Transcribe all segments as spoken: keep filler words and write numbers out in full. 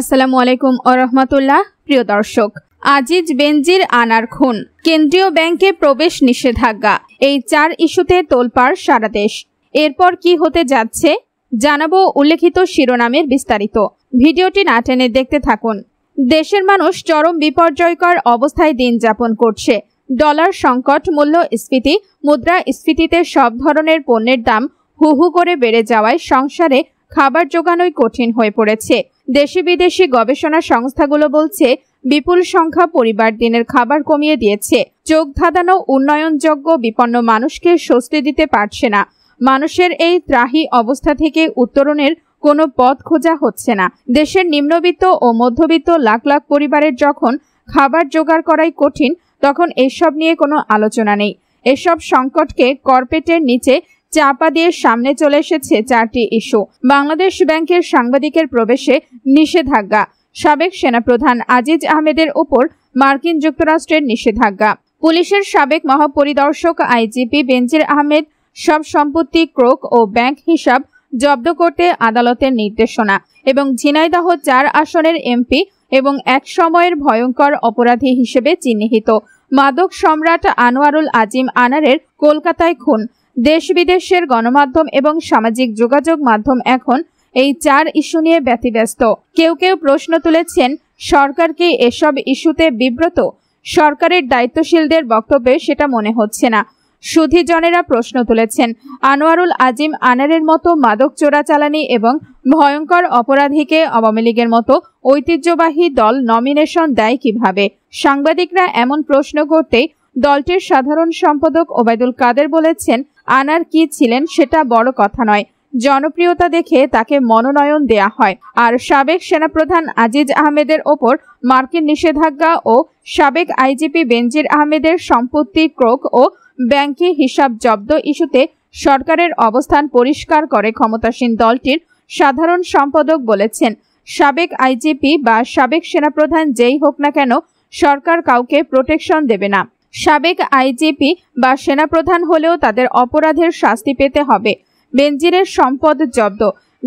আসসালামু আলাইকুম ওয়া রাহমাতুল্লাহ। প্রিয় দর্শক, আজিজ বেনজির আনার খুন, কেন্দ্রীয় ব্যাংকে প্রবেশ নিষেধাজ্ঞা, এই চার ইস্যুতে তোলপাড় সারা দেশ। এরপর কি হতে যাচ্ছে জানাবো উল্লেখিত শিরোনামের বিস্তারিত। ভিডিওটি না টেনে দেখতে থাকুন। দেশের মানুষ চরম বিপর্যয়কর অবস্থায় দিন যাপন করছে। ডলার সংকট, মূল্যস্ফীতি, মুদ্রাস্ফীতিতে সব ধরনের পণ্যের দাম হু হু করে বেড়ে যাওয়ায় সংসারে খাবার জোগানোই কঠিন হয়ে পড়েছে। দেশি বিদেশি গবেষণা সংস্থাগুলো বলছে, বিপুল সংখ্যা পরিবার দিনের খাবার কমিয়ে দিয়েছে। চোখ ধাঁধানো উন্নয়নযোগ্য বিপন্ন মানুষকে স্বস্তি দিতে পারছে না। মানুষের এই ত্রাহি অবস্থা থেকে উত্তরণের কোনো পথ খোঁজা হচ্ছে না। দেশের নিম্নবিত্ত ও মধ্যবিত্ত লাখ লাখ পরিবারের যখন খাবার জোগাড় করাই কঠিন, তখন এসব নিয়ে কোনো আলোচনা নেই। এসব সংকটকে করপেটের নিচে চাপা দিয়ে সামনে চলে এসেছে চারটি ইস্যু। বাংলাদেশ ব্যাংকের সাংবাদিকের প্রবেশে নিষেধাজ্ঞা, সাবেক সেনাপ্রধান আজিজ আহমেদের উপর মার্কিন যুক্তরাষ্ট্রের নিষেধাজ্ঞা, পুলিশের সাবেক মহাপরিদর্শক আইজিপি বেনজির আহমেদ সব সম্পত্তি ক্রোক ও ব্যাংক হিসাব জব্দ করতে আদালতের নির্দেশনা, এবং ঝিনাইদহ চার আসনের এমপি এবং এক সময়ের ভয়ঙ্কর অপরাধী হিসেবে চিহ্নিত মাদক সম্রাট আনোয়ারুল আজিম আনারের কলকাতায় খুন। দেশ বিদেশের গণমাধ্যম এবং সামাজিক যোগাযোগ মাধ্যম এখন এই চার ইস্যু নিয়ে ব্যতিব্যস্ত। কেউ কেউ প্রশ্ন তুলেছেন, সরকারকে এসব ইস্যুতে বিব্রত? সরকারের দায়িত্বশীলদের বক্তব্যে সেটা মনে হচ্ছে না। সুধীজনেরা প্রশ্ন তুলেছেন, আনোয়ারুল আজিম আনারের মতো মাদক চোরাচালানি এবং ভয়ঙ্কর অপরাধীকে আওয়ামী লীগের মতো ঐতিহ্যবাহী দল নমিনেশন দেয় কিভাবে? সাংবাদিকরা এমন প্রশ্ন করতে দলটির সাধারণ সম্পাদক ওবাইদুল্লাহ কাদের বলেছেন, আনার কি ছিলেন সেটা বড় কথা নয়, জনপ্রিয়তা দেখে তাকে মনোনয়ন দেয়া হয়। আর সাবেক সেনাপ্রধান আজিজ আহমেদের ওপর মার্কিন নিষেধাজ্ঞা ও সাবেক আইজিপি বেনজির আহমেদের সম্পত্তি ক্রোক ও ব্যাংকে হিসাব জব্দ ইস্যুতে সরকারের অবস্থান পরিষ্কার করে ক্ষমতাসীন দলটির সাধারণ সম্পাদক বলেছেন, সাবেক আইজিপি বা সাবেক সেনাপ্রধান যেই হোক না কেন, সরকার কাউকে প্রোটেকশন দেবে না। সাবেক আইজিপি বা সেনাপ্রধান হলেও তাদের অপরাধের শাস্তি পেতে হবে। বেনজিরের সম্পদ জব্দ,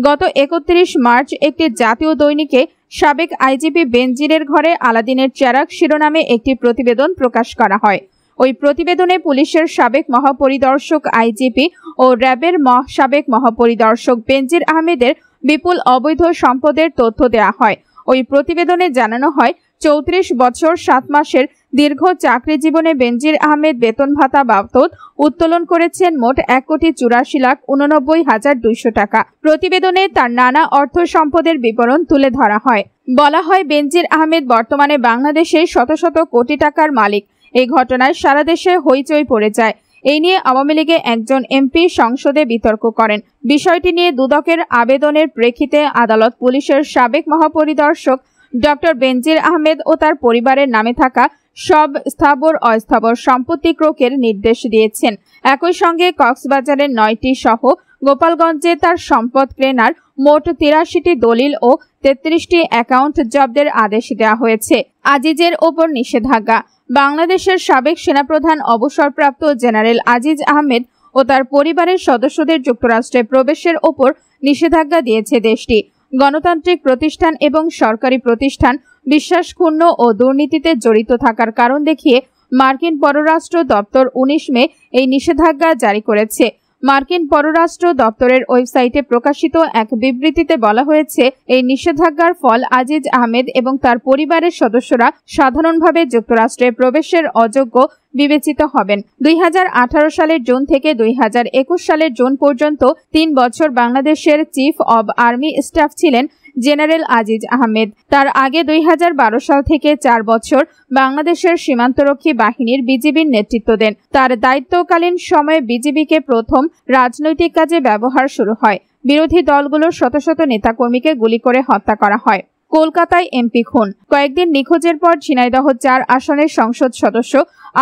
গত একত্রিশ মার্চ একটি জাতীয় দৈনিকে সাবেক আইজিপি বেনজিরের ঘরে আলাদিনের চেরাগ শিরোনামে একটি প্রতিবেদন প্রকাশ করা হয়। ওই প্রতিবেদনে পুলিশের সাবেক মহাপরিদর্শক আইজিপি ও র্যাবের মহ সাবেক মহাপরিদর্শক বেনজির আহমেদের বিপুল অবৈধ সম্পদের তথ্য দেয়া হয়। ওই প্রতিবেদনে জানানো হয়, চৌত্রিশ বছর সাত মাসের দীর্ঘ চাকরি জীবনে বেনজির আহমেদ বেতন ভাতা বাবদ উত্তোলন করেছেন মোট এক কোটি চুরাশি লাখ উননব্বই হাজার দুইশো টাকা। প্রতিবেদনে তার নানা অর্থ সম্পদের বিবরণ তুলে ধরা হয়। বলা হয়, বেনজির আহমেদ বর্তমানে বাংলাদেশে শত শত কোটি টাকার মালিক। এই ঘটনায় সারা দেশে হইচই পড়ে যায়। এই নিয়ে আওয়ামী লীগে একজন এমপি সংসদে বিতর্ক করেন। বিষয়টি নিয়ে দুদকের আবেদনের প্রেক্ষিতে আদালত পুলিশের সাবেক মহাপরিদর্শক ডক্টর বেনজির আহমেদ ও তার পরিবারের নামে থাকা সব স্থাবর অস্থাবর সম্পত্তি ক্রোকের নির্দেশ দিয়েছেন। একই সঙ্গে কক্সবাজারের নয়টি সহ গোপালগঞ্জে তার সম্পদ ক্রেনার মোট তিরাশিটি দলিল ও তেত্রিশটি অ্যাকাউন্ট জব্দের আদেশ দেওয়া হয়েছে। আজিজের ওপর নিষেধাজ্ঞা, বাংলাদেশের সাবেক সেনাপ্রধান অবসরপ্রাপ্ত জেনারেল আজিজ আহমেদ ও তার পরিবারের সদস্যদের যুক্তরাষ্ট্রে প্রবেশের ওপর নিষেধাজ্ঞা দিয়েছে দেশটি। গণতান্ত্রিক প্রতিষ্ঠান এবং সরকারি প্রতিষ্ঠান বিশ্বাসক্ষুণ্ণ ও দুর্নীতিতে জড়িত থাকার কারণ দেখিয়ে মার্কিন পররাষ্ট্র দপ্তর উনিশ মে এই নিষেধাজ্ঞা জারি করেছে। মার্কিন পররাষ্ট্র দপ্তরের ওয়েবসাইটে প্রকাশিত এক বিবৃতিতে বলা হয়েছে, এই নিষেধাজ্ঞার ফল আজিজ আহমেদ এবং তার পরিবারের সদস্যরা সাধারণভাবে যুক্তরাষ্ট্রে প্রবেশের অযোগ্য বিবেচিত হবেন। দুই হাজার আঠারো সালের জুন থেকে দুই হাজার একুশ সালের জুন পর্যন্ত তিন বছর বাংলাদেশের চিফ অব আর্মি স্টাফ ছিলেন জেনারেল আজিজ আহমেদ। তার আগে দুই হাজার বারো সাল থেকে চার বছর বাংলাদেশের সীমান্তরক্ষী বাহিনীর বিজিবির নেতৃত্ব দেন। তার দায়িত্বকালীন সময়ে বিজিবিকে প্রথম রাজনৈতিক কাজে ব্যবহার শুরু হয়। বিরোধী দলগুলোর শত শত নেতাকর্মীকে গুলি করে হত্যা করা হয়। কলকাতায় এমপি খুন, কয়েকদিন নিখোঁজের পর ঝিনাইদহ চার আসনের সংসদ সদস্য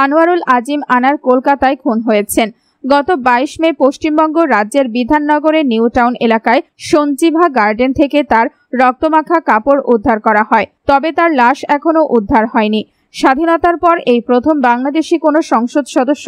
আনোয়ারুল আজিম আনার কলকাতায় খুন হয়েছেন। গত বাইশ মে পশ্চিমবঙ্গ রাজ্যের বিধাননগরের নিউ টাউন এলাকায় সঞ্জিবা গার্ডেন থেকে তার রক্তমাখা কাপড় উদ্ধার করা হয়, তবে তার লাশ এখনো উদ্ধার হয়নি। স্বাধীনতার পর এই প্রথম বাংলাদেশি কোনো সংসদ সদস্য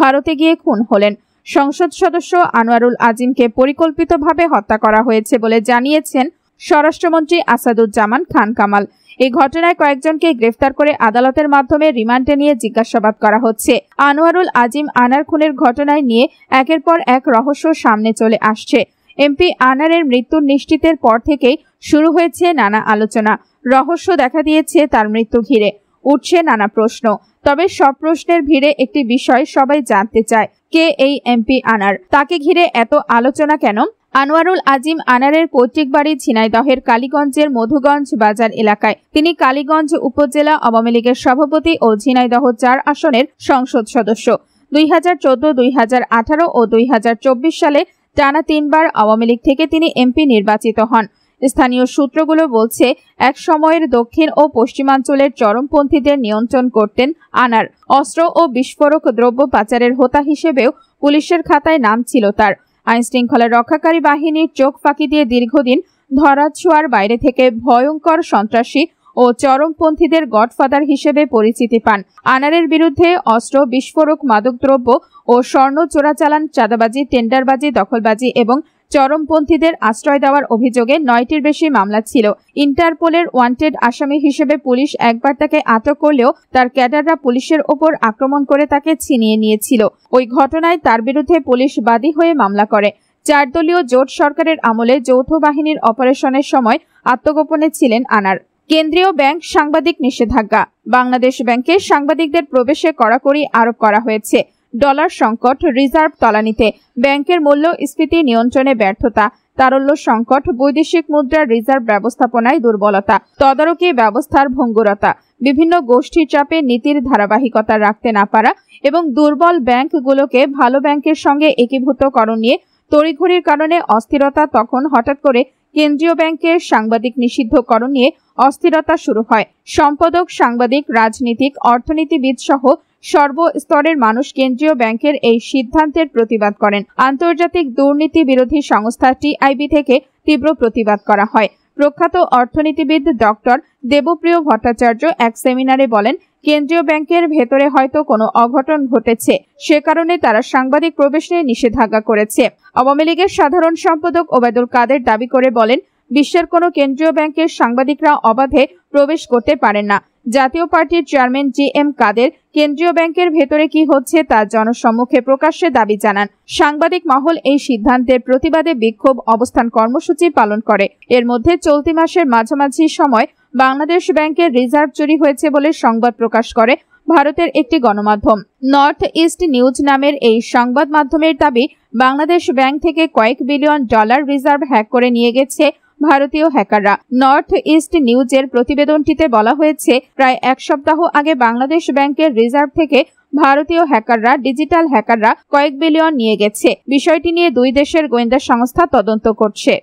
ভারতে গিয়ে খুন হলেন। সংসদ সদস্য আনোয়ারুল আজিমকে পরিকল্পিতভাবে হত্যা করা হয়েছে বলে জানিয়েছেন স্বরাষ্ট্রমন্ত্রী আসাদুজ্জামান খান কামাল। এই ঘটনায় কয়েকজনকে গ্রেফতার করে আদালতের মাধ্যমে রিমান্ডে নিয়ে জিজ্ঞাসাবাদ করা হচ্ছে। আনোয়ারুল আজিম আনার খুনের ঘটনায় নিয়ে একের পর এক রহস্য সামনে চলে আসছে। এমপি আনারের মৃত্যুর নিশ্চিতের পর থেকেই শুরু হয়েছে নানা আলোচনা। রহস্য দেখা দিয়েছে তার মৃত্যু ঘিরে, উঠছে নানা প্রশ্ন। তবে সব প্রশ্নের ভিড়ে একটি বিষয় সবাই জানতে চায়, কে এই এমপি আনার? তাকে ঘিরে এত আলোচনা কেন? আনোয়ারুল আজিম আনারের পৈতৃক বাড়ি ঝিনাইদহের কালীগঞ্জের মধুগঞ্জ বাজার এলাকায়। তিনি কালীগঞ্জ উপজেলা আওয়ামী লীগের সভাপতি ও ঝিনাইদহ চার আসনের সংসদ সদস্য। দুই হাজার চোদ্দ দুই হাজার আঠারো ও দুই হাজার চব্বিশ সালে টানা তিনবার আওয়ামী লীগ থেকে তিনি এমপি নির্বাচিত হন। স্থানীয় সূত্রগুলো বলছে, এক সময়ের দক্ষিণ ও পশ্চিমাঞ্চলের চরমপন্থীদের নিয়ন্ত্রণ করতেন আনার। অস্ত্র ও বিস্ফোরক দ্রব্য পাচারের হোতা হিসেবেও পুলিশের খাতায় নাম ছিল তার। আইন শৃঙ্খলা রক্ষাকারী বাহিনীর চোখ ফাঁকি দিয়ে দীর্ঘদিন ধরাছোঁয়ার বাইরে থেকে ভয়ঙ্কর সন্ত্রাসী ও চরমপন্থীদের গডফাদার হিসেবে পরিচিতি পান। আনারের বিরুদ্ধে অস্ত্র, বিস্ফোরক, মাদকদ্রব্য ও স্বর্ণ চোরাচালান, চাঁদাবাজি, টেন্ডারবাজি, দখলবাজি এবং চরমপন্থীদের আশ্রয় দেওয়ার অভিযোগে নয়টির বেশি মামলা ছিল। ইন্টারপোলের ওয়ান্টেড আসামি হিসেবে পুলিশ একবার তাকে আটক করলেও তার ক্যাডাররা পুলিশের ওপর আক্রমণ করে তাকে ছিনিয়ে নিয়েছিল। ওই ঘটনায় তার বিরুদ্ধে পুলিশ বাদী হয়ে মামলা করে। চারদলীয় জোট সরকারের আমলে যৌথ বাহিনীর অপারেশনের সময় আত্মগোপনে ছিলেন আনার। কেন্দ্রীয় ব্যাংক সাংবাদিক নিষেধাজ্ঞা। বাংলাদেশ ব্যাংকে সাংবাদিকদের প্রবেশে কড়াকড়ি আরোপ করা হয়েছে। ডলার সংকট, রিজার্ভ তলানিতে, ব্যাংকের মূল্যস্ফীতি নিয়ন্ত্রণে ব্যর্থতা, তারল্য সংকট, বৈদেশিক মুদ্রার রিজার্ভ ব্যবস্থাপনায় দুর্বলতা, তদারকি ব্যবস্থার ভঙ্গুরতা, বিভিন্ন গোষ্ঠীর চাপে নীতির ধারাবাহিকতা রাখতে না পারা এবং দুর্বল ব্যাংকগুলোকে ভালো ব্যাংকের সঙ্গে একীভূতকরণ নিয়ে তড়িঘড়ির কারণে অস্থিরতা। তখন হঠাৎ করে কেন্দ্রীয় ব্যাংকের সাংবাদিক নিষিদ্ধকরণ নিয়ে অস্থিরতা শুরু হয়। সম্পাদক, সাংবাদিক, রাজনীতিক, অর্থনীতিবিদ সহ সর্বস্তরের মানুষ কেন্দ্রীয় ব্যাংকের এই সিদ্ধান্তের প্রতিবাদ করেন। আন্তর্জাতিক দুর্নীতি বিরোধী সংস্থা টিআইবি থেকে তীব্র প্রতিবাদ করা হয়। প্রখ্যাত অর্থনীতিবিদ ডক্টর দেবপ্রিয় ভট্টাচার্য এক সেমিনারে বলেন, কেন্দ্রীয় ব্যাংকের ভেতরে হয়তো কোনো অঘটন ঘটেছে, সে কারণে তারা সাংবাদিক প্রবেশ নিয়ে নিষেধাজ্ঞা করেছে। আওয়ামী লীগের সাধারণ সম্পাদক ওবাইদুল্লাহ কাদের দাবি করে বলেন, বিশ্বের কোনো কেন্দ্রীয় ব্যাংকের সাংবাদিকরা অবাধে প্রবেশ করতে পারেন না। জাতীয় পার্টির চেয়ারম্যান জি এম কাদের কেন্দ্রীয় ব্যাংকের ভেতরে কি হচ্ছে তা জনসম্মুখে প্রকাশ্যে দাবি জানান। সাংবাদিক মহল এই সিদ্ধান্তের প্রতিবাদে বিক্ষোভ, অবস্থান কর্মসূচি পালন করে। এর মধ্যে চলতি মাসের মাঝামাঝি সময় বাংলাদেশ ব্যাংকের রিজার্ভ চুরি হয়েছে বলে সংবাদ প্রকাশ করে ভারতের একটি গণমাধ্যম। নর্থ ইস্ট নিউজ নামের এই সংবাদ মাধ্যমের দাবি, বাংলাদেশ ব্যাংক থেকে কয়েক বিলিয়ন ডলার রিজার্ভ হ্যাক করে নিয়ে গেছে ভারতীয় হ্যাকাররা। নর্থ ইস্ট নিউজের প্রতিবেদনটিতে বলা হয়েছে, প্রায় এক সপ্তাহ আগে বাংলাদেশ ব্যাংকের রিজার্ভ থেকে ভারতীয় হ্যাকাররা, ডিজিটাল হ্যাকাররা কয়েক বিলিয়ন নিয়ে গেছে। বিষয়টি নিয়ে দুই দেশের গোয়েন্দা সংস্থা তদন্ত করছে।